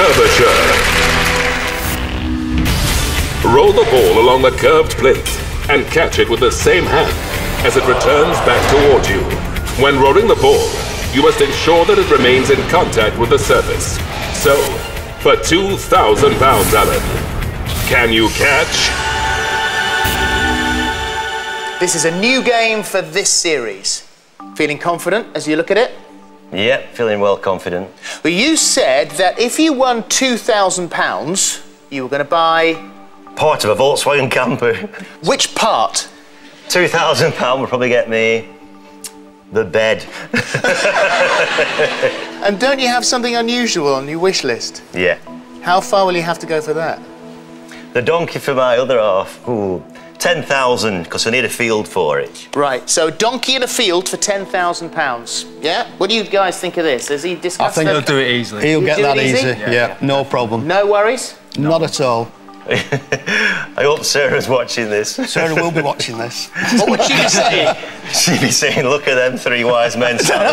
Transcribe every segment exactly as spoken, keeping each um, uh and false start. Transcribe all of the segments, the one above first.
Curvature. Roll the ball along the curved plate and catch it with the same hand as it returns back toward you. When rolling the ball, you must ensure that it remains in contact with the surface. So, for two thousand pounds, Alan, can you catch? This is a new game for this series. Feeling confident as you look at it? Yep, feeling well confident. Well, you said that if you won two thousand pounds, you were going to buy... part of a Volkswagen camper. Which part? two thousand pounds would probably get me... the bed. And don't you have something unusual on your wish list? Yeah. How far will you have to go for that? The donkey for my other half. Ooh. ten thousand, because I need a field for it. Right, so donkey in a field for ten thousand pounds, yeah? What do you guys think of this? Has he discussed I think he'll do it easily. He'll get that easy, yeah. yeah, no problem. No worries? No. Not at all. I hope Sarah's watching this. Sarah will be watching this. What would she be saying? She'd be saying, look at them three wise men sat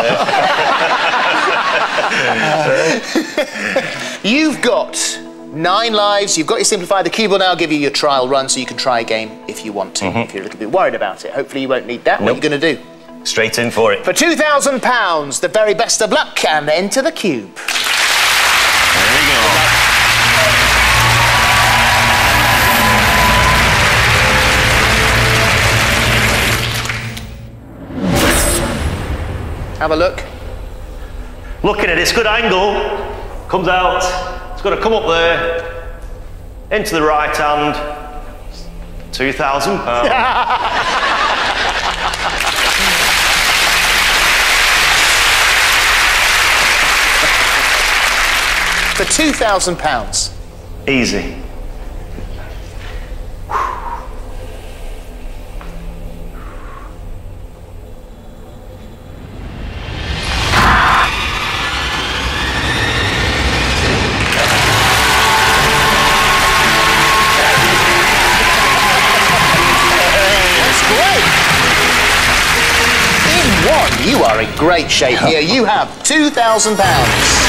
there. You've got... nine lives, you've got your Simplify. The Cube will now give you your trial run so you can try a game if you want to, mm-hmm. if you're a little bit worried about it. Hopefully you won't need that. Nope. What are you going to do? Straight in for it. For two thousand pounds, the very best of luck, and enter the Cube. There you go. Have a look. Look at it, it's a good angle. Comes out. It's got to come up there, into the right hand, two thousand pounds. For two thousand pounds. Easy. You are in great shape here. You have two thousand pounds.